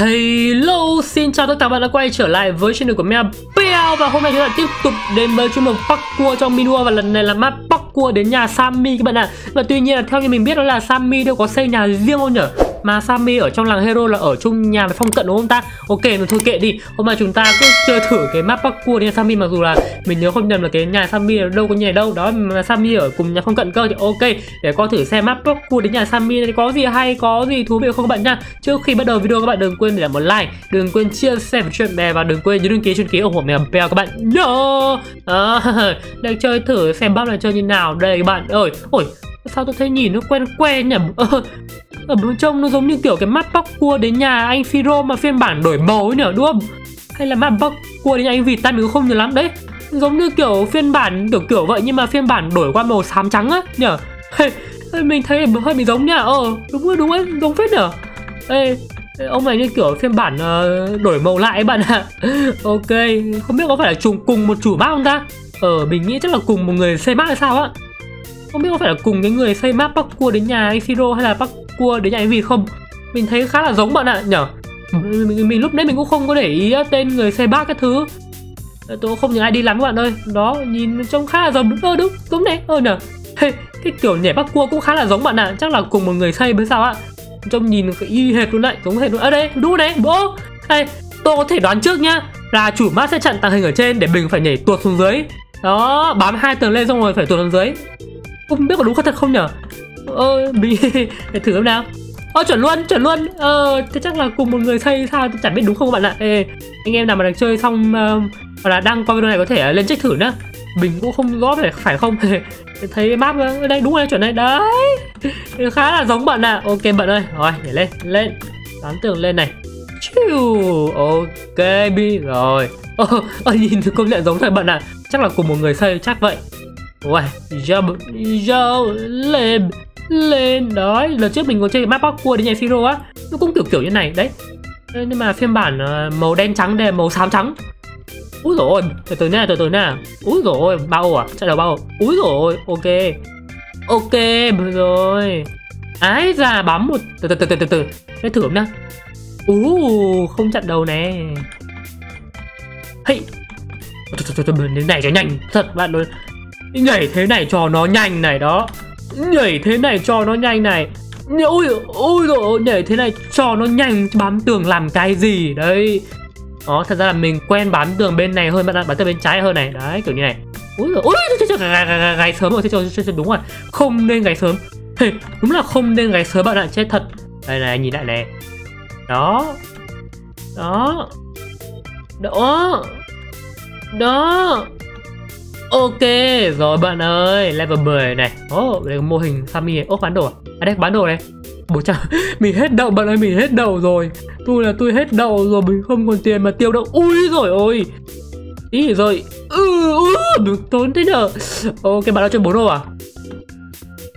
Hello, xin chào tất cả các bạn đã quay trở lại với channel của Mèo Péo. Và hôm nay chúng ta tiếp tục đến với chuyên mục parkour trong Mini World. Và lần này là map parkour đến nhà Sammy các bạn ạ. Và tuy nhiên là theo như mình biết đó là Sammy đâu có xây nhà riêng không nhở? Mà Sammy ở trong làng Hero là ở chung nhà với Phong Cận đúng không ta? Ok, mình thôi kệ đi. Hôm nay chúng ta cứ chơi thử cái map parkour đến Sammy, mặc dù là mình nhớ không nhầm là cái nhà Sammy đâu có nhà đâu. Đó mà Sammy ở cùng nhà Phong Cận cơ thì ok. Để coi thử xem map parkour đến nhà Sammy này có gì hay, có gì thú vị không các bạn nha. Trước khi bắt đầu video các bạn đừng quên để lại một like, đừng quên chia sẻ với chuyện bè và đừng quên nhấn đăng ký ủng hộ Mèo Béo các bạn nhá. Đang chơi thử xem map này chơi như nào đây các bạn ơi. Ôi, sao tôi thấy nhìn nó quen quen nhỉ? Ở bên trong nó giống như kiểu cái map parkour đến nhà anh Firo mà phiên bản đổi màu ấy nhở, đúng không? Hay là map parkour đến nhà anh Viettan mình cũng không nhớ lắm đấy. Giống như kiểu phiên bản kiểu vậy nhưng mà phiên bản đổi qua màu xám trắng á nhở. Hey, mình thấy hơi bị giống nhỉ. Đúng rồi, giống phết nhở. Ê, ông này như kiểu phiên bản đổi màu lại ấy bạn ạ. Ok, không biết có phải là cùng một chủ map không ta? Mình nghĩ chắc là cùng một người xây map hay sao á. Không biết có phải là cùng cái người xây map parkour đến nhà anh Firo hay là parkour đến nhà anh Vịt không? Mình thấy khá là giống bạn ạ nhở. Mình lúc đấy mình cũng không có để ý tên người xây map các thứ. Tôi không nhớ ai đi lắm các bạn ơi. Đó, nhìn trông khá là giống. Đúng, đúng đấy, nhở. Hey, cái kiểu nhảy parkour cũng khá là giống bạn ạ. Chắc là cùng một người xây với sao ạ. Trông nhìn cái y hệt luôn đấy, giống hệt luôn. Đây, đúng đấy, bố. Hey, tôi có thể đoán trước nhá, là chủ map sẽ chặn tàng hình ở trên để mình phải nhảy tuột xuống dưới. Đó, bám 2 tầng lên xong rồi phải tuột xuống dưới. Không biết có đúng thật không nhở? Mình để thử xem nào. Chuẩn luôn. Thế chắc là cùng một người xây sao, tôi chẳng biết đúng không các bạn ạ. Ê, anh em nào mà đang chơi xong hoặc là đang coi video này có thể lên check thử nữa. Mình cũng không rõ phải không. Thấy map đây đúng rồi, chuẩn đây đấy. Khá là giống bạn ạ. Ok bạn ơi, rồi để lên dán tường lên này. Chiu, ok bi rồi. Nhìn công nhận giống thật bạn ạ. Chắc là cùng một người xây chắc vậy. Wow, jump, lên đó. Lần trước mình có chơi map parkour đến nhà Firo á, nó cũng kiểu như này đấy. Nhưng mà phiên bản màu đen trắng đây, màu xám trắng. Úi rồi, từ từ nè. Úi rồi, bao ô à? Chạy đầu bao. Úi rồi, ok rồi. Ái ra bấm một từ từ. Để thử nè. Không chặn đầu nè. Hey, từ đến này cho nhanh thật bạn ơi. Nhảy thế này cho nó nhanh này đó. Ui rồi, nhảy thế này cho nó nhanh. Bám tường làm cái gì đấy. Đó, thật ra là mình quen bám tường bên này hơn bạn ạ, bám tường bên trái hơn này. Đấy, kiểu như này. Ui rồi, gáy sớm rồi, đúng rồi. Không nên gáy sớm. Đúng là không nên gáy sớm bạn ạ, chết thật. Đây này, nhìn lại này. Đó. Ok, rồi bạn ơi, level 10 này. Đây là mô hình Sammy này. Bán đồ à? À đây, bán đồ này. Bố chào, mình hết đậu bạn ơi, mình hết đậu rồi. Tôi hết đậu rồi, mình không còn tiền mà tiêu đậu. Ui rồi ôi. Ý rồi. Tốn thế nhờ. Ok, bạn đã cho 4 đô à?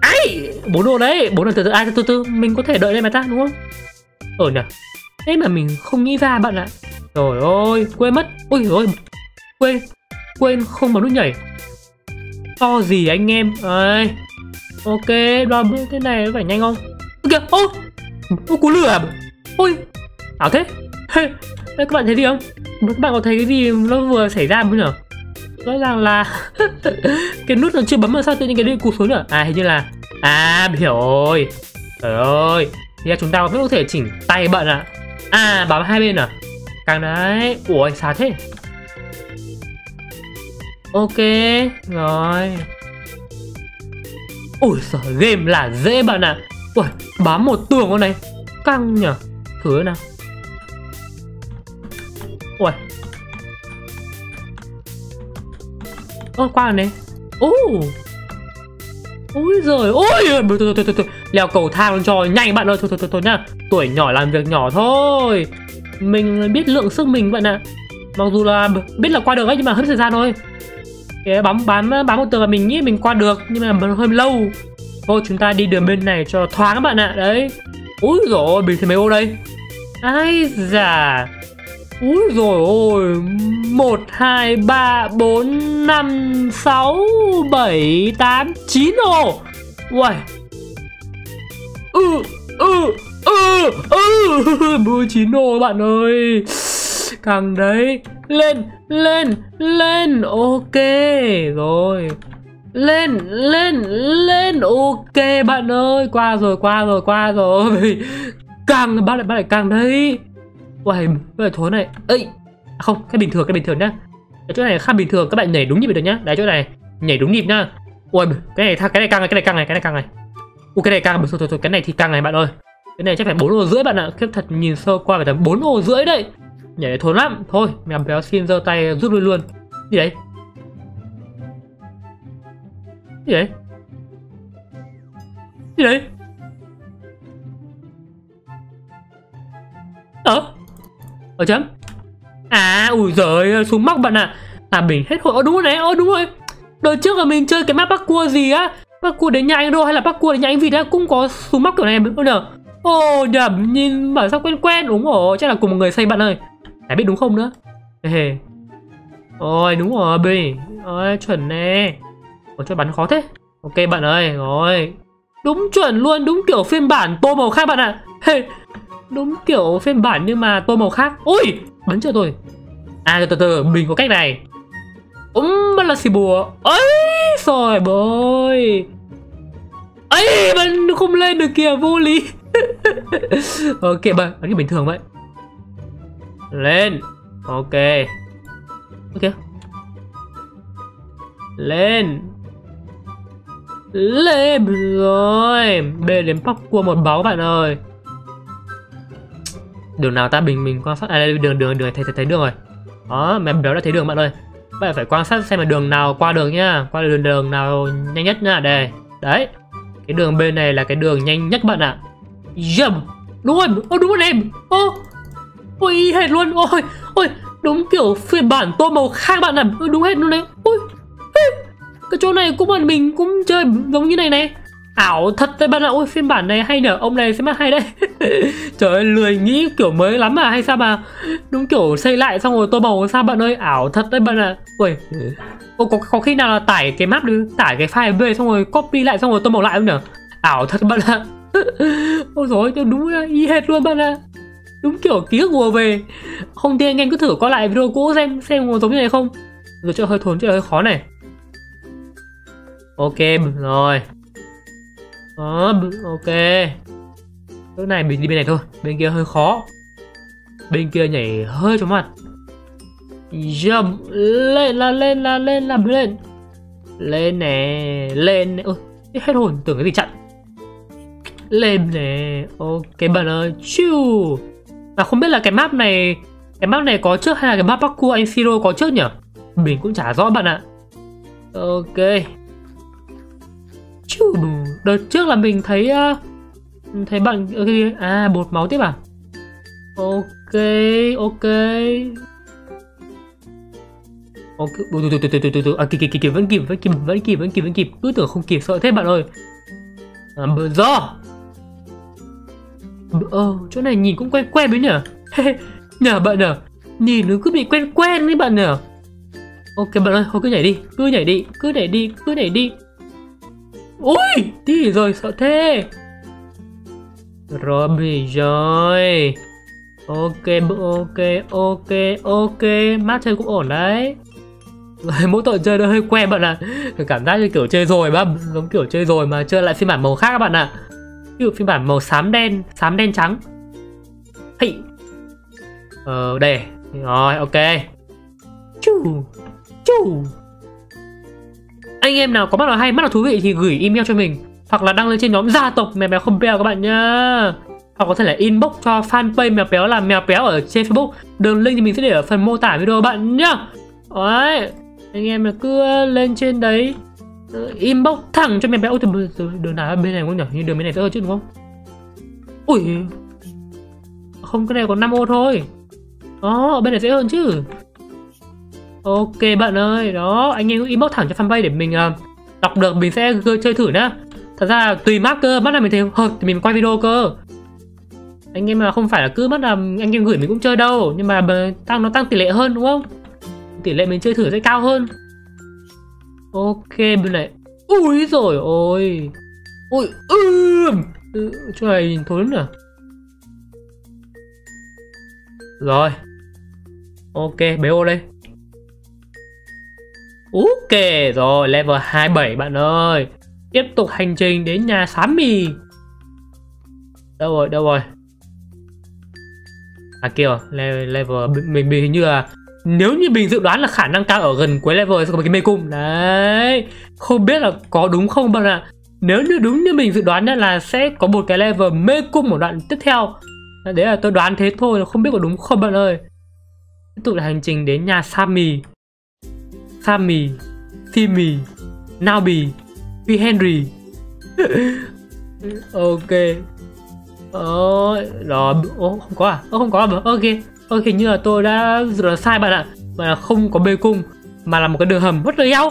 Ai, 4 đô đấy, 4 đô từ từ, ai từ từ, mình có thể đợi đây mà ta, đúng không? Nhờ. Thế mà mình không nghĩ ra bạn ạ. Trời ơi, quên mất. Ui rồi. Quên không bấm nút nhảy. To gì anh em ơi. Ok, đoán thế này phải nhanh không? Kìa, ô cú lửa à? Ôi, ảo thế. Các bạn thấy gì không? Các bạn có thấy cái gì nó vừa xảy ra không nhở? Rõ ràng là cái nút nó chưa bấm mà sao tự nhiên cái đi cú xuống nữa. À, hình như là hiểu rồi. Trời ơi, thì chúng ta vẫn có thể chỉnh tay bận ạ. À, bám 2 bên à? Càng đấy. Ủa, sao thế? Ok, rồi. Ôi giời, game là dễ bạn ạ. Ui, bám một tường con này. Căng nhở. Thử nào. Ui. Qua rồi này. Ôi giời, thôi. Leo cầu thang lên cho nhanh bạn ơi. Thôi nha. Tuổi nhỏ làm việc nhỏ thôi. Mình biết lượng sức mình bạn ạ. Mặc dù là biết là qua được ấy nhưng mà hết thời gian thôi. Cái bám một tường là mình nghĩ mình qua được nhưng mà hơi lâu. Thôi chúng ta đi đường bên này cho thoáng các bạn ạ. Đấy. Úi dồi ôi, mình thấy mấy ô đây. Ai da. Úi dồi ôi. 1, 2, 3, 4, 5, 6, 7, 8, 9 ô. Uầy. Mua 9 ô bạn ơi. Càng đấy. Lên, lên, lên. Ok, rồi. Lên, lên, lên. Ok bạn ơi. Qua rồi, qua rồi, qua rồi. Càng, bạn lại càng đấy. Uầy, cái thối này. Ê, không, cái bình thường nhá. Cái chỗ này khá bình thường, các bạn nhảy đúng nhịp được nhá. Đấy, chỗ này, nhảy đúng nhịp nhá. Ui, cái này căng này, cái này căng này. Ui, cái này căng, thôi, cái này thì căng này bạn ơi. Cái này chắc phải 4 ô rưỡi bạn ạ. Khiếp thật, nhìn sơ qua phải tầm 4 ô rưỡi đấy. Nhảy thốn lắm. Thôi, mèo béo xin giơ tay rút lui luôn. Gì đấy? Gì đấy? Gì đấy? Ở chấm. À, ui giời, xuống móc bạn ạ. Làm mình hết hội. Đúng rồi đấy, đúng rồi. Đợt trước là mình chơi cái map bắc cua gì á, bắc cua đến nhà anh Đô hay là bắc cua đến nhà anh Vịt á, cũng có súng móc kiểu này bây giờ. Ồ nhầm, nhìn bảo sao quen quen. Đúng rồi, chắc là cùng một người xây bạn ơi. Phải biết đúng không nữa. Hề. Ôi đúng rồi Bì. Ôi chuẩn nè. Ôi cho bắn khó thế. Ok bạn ơi, rồi. Đúng chuẩn luôn, đúng kiểu phiên bản tô màu khác bạn ạ. Hề. Đúng kiểu phiên bản nhưng mà tô màu khác. Ui, bắn chưa tôi. À từ từ, mình có cách này. Mà là xì bùa. Ấy rồi bơi. Ấy mình không lên được kìa, vô lý. Ok bạn, bắn cái bình thường vậy. Lên. Ok. Ok. Lên. Lên rồi. Bê đến bóc cua một báo bạn ơi. Đường nào ta, mình quan sát. À đây, đường thấy đường rồi. Đó, mèo béo đã thấy đường bạn ơi. Bạn phải quan sát xem là đường nào qua được nhá. Qua được đường nào nhanh nhất nhá. Đây. Đấy. Cái đường bên này là cái đường nhanh nhất bạn ạ. Dầm. Đúng rồi. Ô đúng rồi em. Ô. Ôi hệt luôn. Ôi. Ôi. Đúng kiểu phiên bản tô màu khác bạn ạ. Đúng hết luôn đấy. Ôi. Cái chỗ này cũng bọn mình cũng chơi giống như này này. Ảo thật đấy bạn ạ. Ôi phiên bản này hay nhở. Ông này sẽ mắc hay đấy. Trời ơi lười nghĩ kiểu mới lắm mà hay sao mà đúng kiểu xây lại xong rồi tô màu sao bạn ơi. Ảo thật đấy bạn ạ. Ui. Ô có khi nào là tải cái map đi, tải cái file về xong rồi copy lại xong rồi tô màu lại không nhở. Ảo thật bạn ạ. Ôi dồi ôi đúng là y hệt luôn bạn ạ. Đúng kiểu ký ức ùa về. Không tin anh em cứ thử coi lại video cũ xem giống như này không. Rồi chơi hơi thốn, chơi hơi khó này. Ok rồi. Ok. Lúc này mình đi bên này thôi. Bên kia hơi khó. Bên kia nhảy hơi chóng mặt. Jump. Lên. Lên nè. Lên nè. Ôi, hết hồn. Tưởng cái gì chặn. Lên nè. Ok bạn ơi. Chiu. Mà không biết là cái map này có trước hay là cái map parkour anh Firo có trước nhỉ? Mình cũng chả rõ bạn ạ. Ok. Chiu. Đợt trước là mình thấy bạn okay. À bột máu tiếp à. Ok. Từ từ. À kịp vẫn kịp. Cứ tưởng không kịp sợ thế bạn ơi. Do. Chỗ này nhìn cũng quen đấy nhở. Nhờ bạn nhở. Nhìn nó cứ bị quen đấy bạn nhở. Ok bạn ơi, thôi cứ nhảy đi. Ui, tí rồi sợ thế. Rồi bị rồi. Ok. Mát chơi cũng ổn đấy. Rồi mỗi tội chơi nó hơi quen bạn ạ. Cảm giác như kiểu chơi rồi mà. Giống kiểu chơi rồi mà chơi lại phiên bản màu khác các bạn ạ. Ví dụ phiên bản màu xám đen trắng. Hey. Đây. Rồi, ok. Chu. Anh em nào có mắt nào hay, mắt nào thú vị thì gửi email cho mình. Hoặc là đăng lên trên nhóm gia tộc Mèo Mèo Không Peo các bạn nhá. Hoặc có thể là inbox cho fanpage Mèo Péo là Mèo Péo ở trên Facebook. Đường link thì mình sẽ để ở phần mô tả video bạn nhá. Đấy. Anh em là cứ lên trên đấy inbox thẳng cho Mèo Péo. Ôi, đường nào bên này cũng nhỏ, như đường bên này tới chứ đúng không? Ui. Không, cái này có 5 ô thôi. Đó, bên này dễ hơn chứ. Ok bạn ơi, đó, anh em inbox thẳng cho fanpage để mình đọc được, mình sẽ chơi thử nhá. Thật ra là tùy map cơ, mắt nào mình thấy hợp thì mình quay video cơ. Anh em mà không phải là cứ mắt nào anh em gửi mình cũng chơi đâu, nhưng mà nó tăng tỷ lệ hơn đúng không? Tỷ lệ mình chơi thử sẽ cao hơn. Ok bên này. Ui rồi ôi. Ui. Chỗ này nhìn thốn à. Rồi. Ok, Béo đây. Ok, rồi level 27 bạn ơi. Tiếp tục hành trình đến nhà Sammy. Đâu rồi, đâu rồi? À kìa, level mình hình như là nếu như mình dự đoán là khả năng cao ở gần cuối level sẽ có một cái mê cung. Đấy. Không biết là có đúng không bạn ạ. Nếu như đúng như mình dự đoán là sẽ có một cái level mê cung ở đoạn tiếp theo. Đấy là tôi đoán thế thôi, không biết có đúng không bạn ơi. Tiếp tục là hành trình đến nhà Sammy. Sammy, Timmy, Naobi, Phi Henry. Ok. Rồi, không có à? Không có à? Ok. Ok, hình như là tôi đã sai bạn ạ. Mà là không có bê cung mà là một cái đường hầm. What the hell?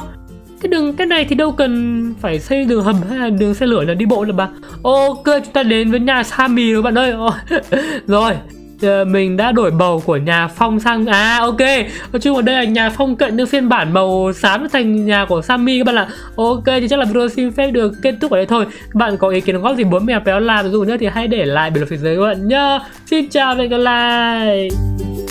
Cái này thì đâu cần phải xây đường hầm hay là đường xe lửa là đi bộ được mà. Ok, chúng ta đến với nhà Sammy rồi bạn ơi. Rồi, mình đã đổi màu của nhà Phong sang ok. Nói chung ở đây là nhà Phong Cận nhưng phiên bản màu xám thành nhà của Sammy các bạn ạ. Ok, thì chắc là video xin phép được kết thúc ở đây thôi. Các bạn có ý kiến đóng góp gì muốn Mèo Péo làm dù nữa thì hãy để lại bình luận phía dưới các bạn nhá. Xin chào và hẹn gặp lại.